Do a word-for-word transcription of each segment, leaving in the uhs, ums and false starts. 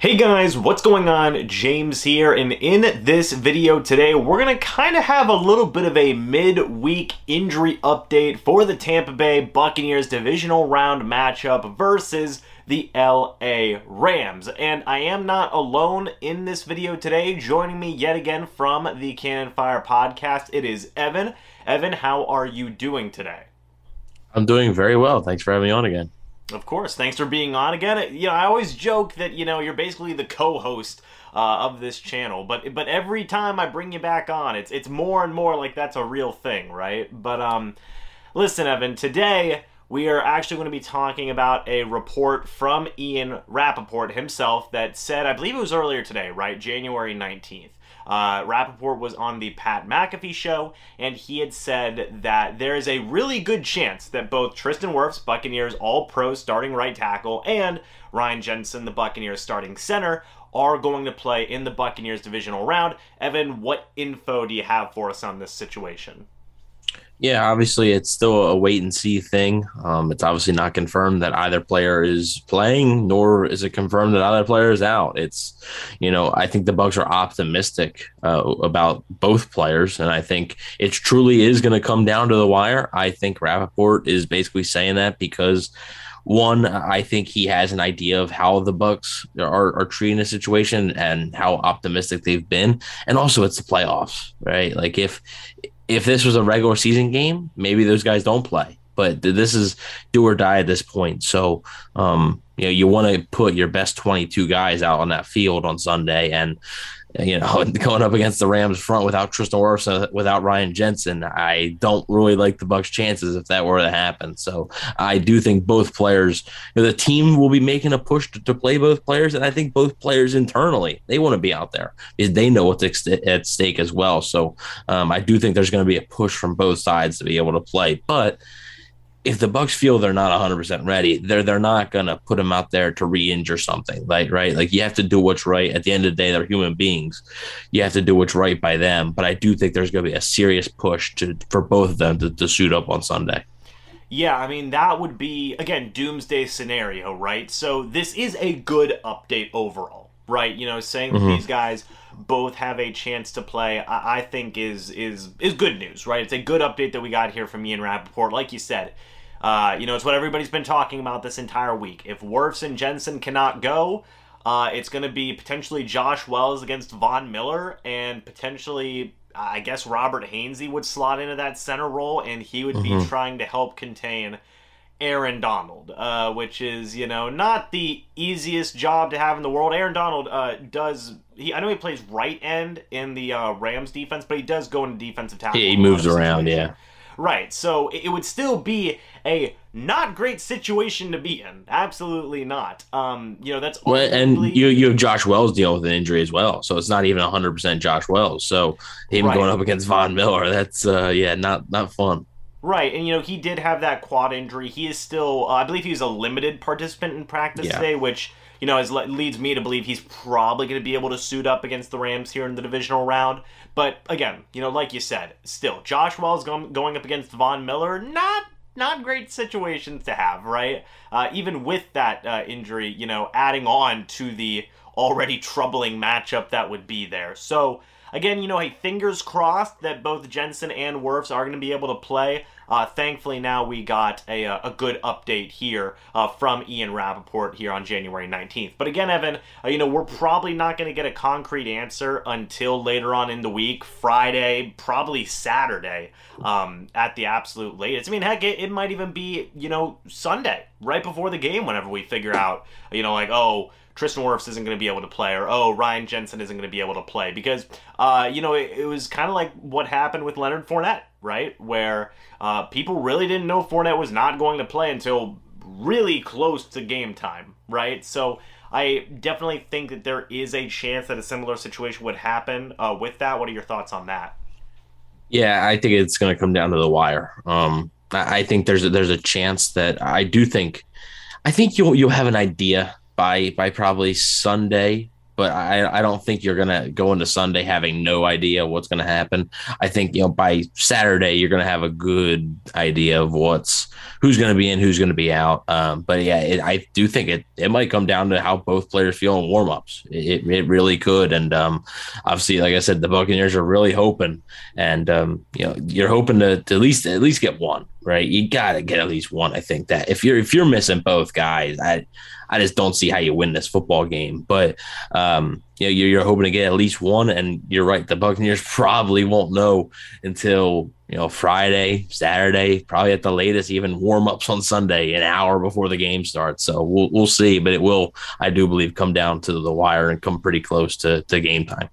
Hey guys, what's going on? James here, and in this video today, we're gonna kind of have a little bit of a midweek injury update for the Tampa Bay Buccaneers divisional round matchup versus the L A Rams. And I am not alone in this video today. Joining me yet again from the Cannon Fire Podcast, it is Evan. Evan, how are you doing today? I'm doing very well. Thanks for having me on again. Of course. Thanks for being on again. You know, I always joke that, you know, you're basically the co-host uh, of this channel, but but every time I bring you back on, it's it's more and more like that's a real thing, right? But um, listen, Evan, today we are actually going to be talking about a report from Ian Rapoport himself that said, I believe it was earlier today, right? January nineteenth. Uh, Rapoport was on the Pat McAfee show, and he had said that there is a really good chance that both Tristan Wirfs, Buccaneers All-Pro starting right tackle, and Ryan Jensen, the Buccaneers starting center, are going to play in the Buccaneers divisional round. Evan, what info do you have for us on this situation? Yeah, obviously it's still a wait-and-see thing. Um, it's obviously not confirmed that either player is playing, nor is it confirmed that either player is out. It's, you know, I think the Bucs are optimistic uh, about both players, and I think it truly is going to come down to the wire. I think Rapoport is basically saying that because, one, I think he has an idea of how the Bucs are, are treating the situation and how optimistic they've been. And also it's the playoffs, right? Like if – If this was a regular season game, maybe those guys don't play. But this is do or die at this point. So, um, you know, you want to put your best twenty-two guys out on that field on Sunday. And, you know, going up against the Rams front without Tristan Wirfs, without Ryan Jensen, I don't really like the Bucs' chances if that were to happen. So I do think both players, you know, the team will be making a push to, to play both players. And I think both players internally, they want to be out there because they know what's at stake as well. So um, I do think there's going to be a push from both sides to be able to play. But if the Bucs feel they're not one hundred percent ready, they're they're not going to put them out there to re-injure something, like, right? Like, you have to do what's right. At the end of the day, they're human beings. You have to do what's right by them. But I do think there's going to be a serious push to for both of them to, to suit up on Sunday. Yeah, I mean, that would be, again, doomsday scenario, right? So this is a good update overall, right? You know, saying mm-hmm. that these guys both have a chance to play, I, I think is, is, is good news, right? It's a good update that we got here from Ian Rapoport. Like you said, Uh, you know, it's what everybody's been talking about this entire week. If Wirfs and Jensen cannot go, uh, it's going to be potentially Josh Wells against Von Miller, and potentially, I guess, Robert Hainsey would slot into that center role, and he would mm-hmm. be trying to help contain Aaron Donald, uh, which is, you know, not the easiest job to have in the world. Aaron Donald uh, does, he, I know he plays right end in the uh, Rams defense, but he does go into defensive tackle. Yeah, he moves around, situation. yeah. Right, so it would still be a not great situation to be in. Absolutely not. Um, you know, that's well, and you you have Josh Wells dealing with an injury as well, so it's not even a hundred percent Josh Wells. So him right. going up against Von Miller, that's uh, yeah, not not fun. Right, and you know he did have that quad injury. He is still, uh, I believe, he's a limited participant in practice yeah. today, which you know, is, leads me to believe he's probably going to be able to suit up against the Rams here in the divisional round. But again, you know, like you said, still, Josh Wells going, going up against Von Miller, not not great situations to have, right? Uh, even with that uh, injury, you know, adding on to the already troubling matchup that would be there. So again, you know, hey, fingers crossed that both Jensen and Wirfs are going to be able to play. Uh, thankfully, now we got a, a good update here uh, from Ian Rapoport here on January nineteenth. But again, Evan, uh, you know, we're probably not going to get a concrete answer until later on in the week, Friday, probably Saturday um, at the absolute latest. I mean, heck, it, it might even be, you know, Sunday, right before the game, whenever we figure out, you know, like, oh, Tristan Wirfs isn't going to be able to play, or, oh, Ryan Jensen isn't going to be able to play. Because, uh, you know, it, it was kind of like what happened with Leonard Fournette, right? Where uh, people really didn't know Fournette was not going to play until really close to game time, right? So I definitely think that there is a chance that a similar situation would happen uh, with that. What are your thoughts on that? Yeah, I think it's going to come down to the wire. Um, I, I think there's a, there's a chance that I do think – I think you'll, you'll have an idea – By by probably Sunday but I, I don't think you're going to go into Sunday having no idea what's going to happen. I think, you know, by Saturday, you're going to have a good idea of what's who's going to be in, who's going to be out. Um, but yeah, it, I do think it, it might come down to how both players feel in warmups. It, it really could. And um, obviously, like I said, the Buccaneers are really hoping, and um, you know, you're hoping to, to at least, at least get one, right? You got to get at least one. I think that if you're, if you're missing both guys, I, I just don't see how you win this football game. But um, you know, you're, you're hoping to get at least one, and you're right. The Buccaneers probably won't know until, you know, Friday, Saturday, probably at the latest, even warm-ups on Sunday, an hour before the game starts. So we'll we'll see, but it will, I do believe, come down to the wire and come pretty close to, to game time.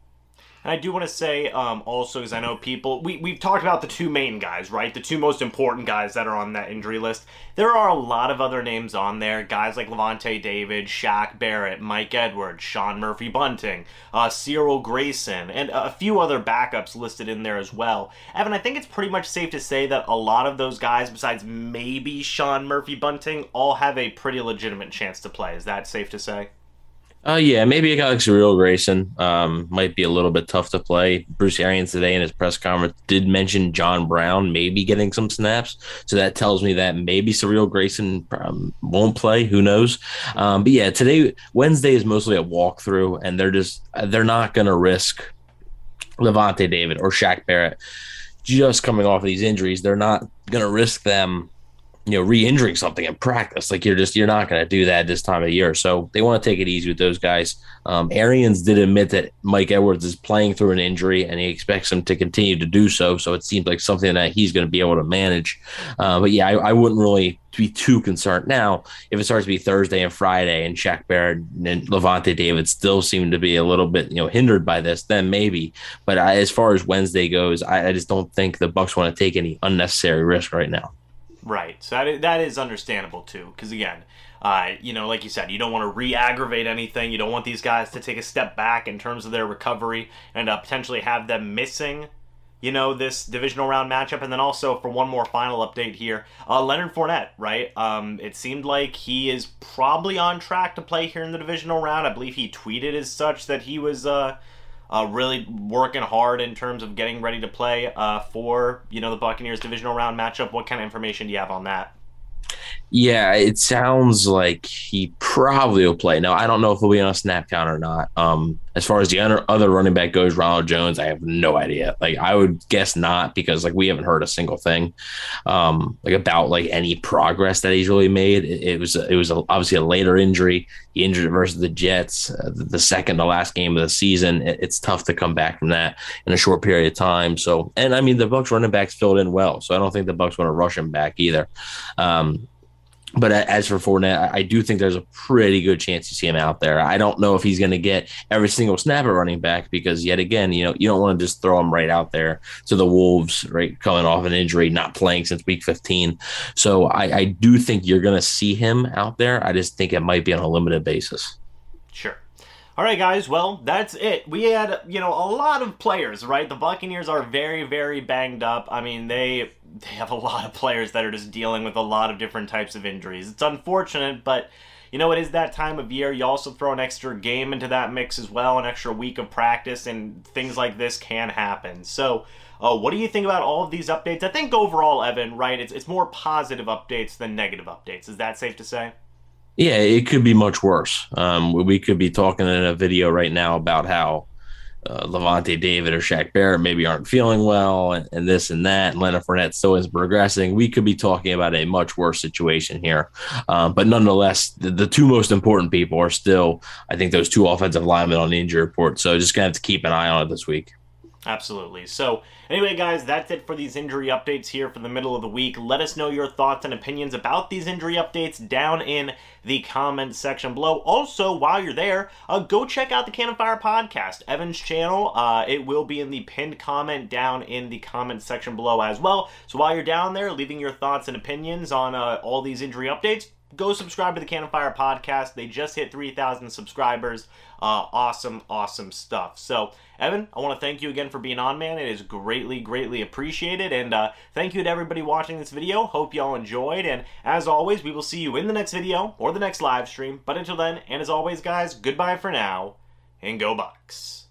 And I do want to say um, also, because I know people, we, we've talked about the two main guys, right? The two most important guys that are on that injury list. There are a lot of other names on there. Guys like Lavonte David, Shaq Barrett, Mike Edwards, Sean Murphy Bunting, uh, Cyril Grayson, and a few other backups listed in there as well. Evan, I think it's pretty much safe to say that a lot of those guys, besides maybe Sean Murphy Bunting, all have a pretty legitimate chance to play. Is that safe to say? Uh, yeah, maybe a guy like Cyril Grayson um, might be a little bit tough to play. Bruce Arians today in his press conference did mention John Brown maybe getting some snaps, so that tells me that maybe Cyril Grayson um, won't play. Who knows? Um, but yeah, today, Wednesday is mostly a walkthrough, and they're just they're not going to risk Lavonte David or Shaq Barrett just coming off of these injuries. They're not going to risk them, you know, re-injuring something in practice. Like, you're just, you're not going to do that this time of year. So they want to take it easy with those guys. Um, Arians did admit that Mike Edwards is playing through an injury, and he expects him to continue to do so. So it seems like something that he's going to be able to manage. Uh, but yeah, I, I wouldn't really be too concerned. Now, if it starts to be Thursday and Friday and Shaq Barrett and Lavonte David still seem to be a little bit, you know, hindered by this, then maybe. But I, as far as Wednesday goes, I, I just don't think the Bucs want to take any unnecessary risk right now. Right, so that is, that is understandable, too, because, again, uh, you know, like you said, you don't want to re-aggravate anything. You don't want these guys to take a step back in terms of their recovery and uh, potentially have them missing, you know, this divisional round matchup. And then also, for one more final update here, uh, Leonard Fournette, right? Um, it seemed like he is probably on track to play here in the divisional round. I believe he tweeted as such that he was... Uh, Uh, really working hard in terms of getting ready to play uh, for, you know, the Buccaneers divisional round matchup. What kind of information do you have on that? Yeah, it sounds like he probably will play. Now, I don't know if he'll be on a snap count or not. Um, as far as the other running back goes, Ronald Jones, I have no idea. Like, I would guess not, because, like, we haven't heard a single thing, um, like, about, like, any progress that he's really made. It, it was it was a, obviously a later injury. He injured versus the Jets, uh, the, the second to last game of the season. It, it's tough to come back from that in a short period of time. So, and I mean, the Bucs running backs filled in well, so I don't think the Bucs want to rush him back either. Um, But as for Fournette, I do think there's a pretty good chance you see him out there. I don't know if he's going to get every single snap at running back, because, yet again, you know, you don't want to just throw him right out there to the Wolves, right, coming off an injury, not playing since week fifteen. So I, I do think you're going to see him out there. I just think it might be on a limited basis. Sure. All right, guys, well, that's it. We had, you know, a lot of players, right? The Buccaneers are very, very banged up. I mean, they they have a lot of players that are just dealing with a lot of different types of injuries. It's unfortunate, but, you know, it is that time of year. You also throw an extra game into that mix as well, an extra week of practice, and things like this can happen. So, uh, what do you think about all of these updates? I think overall, Evan, right, it's, it's more positive updates than negative updates. Is that safe to say? Yeah, it could be much worse. Um, we could be talking in a video right now about how uh, Lavonte David or Shaq Barrett maybe aren't feeling well, and, and this and that, and Leonard Fournette still isn't progressing. We could be talking about a much worse situation here. Um, but nonetheless, the, the two most important people are still, I think, those two offensive linemen on the injury report. So just going to have to keep an eye on it this week. Absolutely. So anyway, guys, that's it for these injury updates here for the middle of the week. Let us know your thoughts and opinions about these injury updates down in the comments section below. Also, while you're there, uh, go check out the Cannon Fire podcast, Evan's channel. Uh, it will be in the pinned comment down in the comments section below as well. So while you're down there, leaving your thoughts and opinions on uh, all these injury updates, go subscribe to the Cannon Fire podcast. They just hit three thousand subscribers. Uh, awesome, awesome stuff. So, Evan, I want to thank you again for being on, man. It is greatly, greatly appreciated. And uh, thank you to everybody watching this video. Hope y'all enjoyed. And as always, we will see you in the next video or the next live stream. But until then, and as always, guys, goodbye for now. and go Bucs.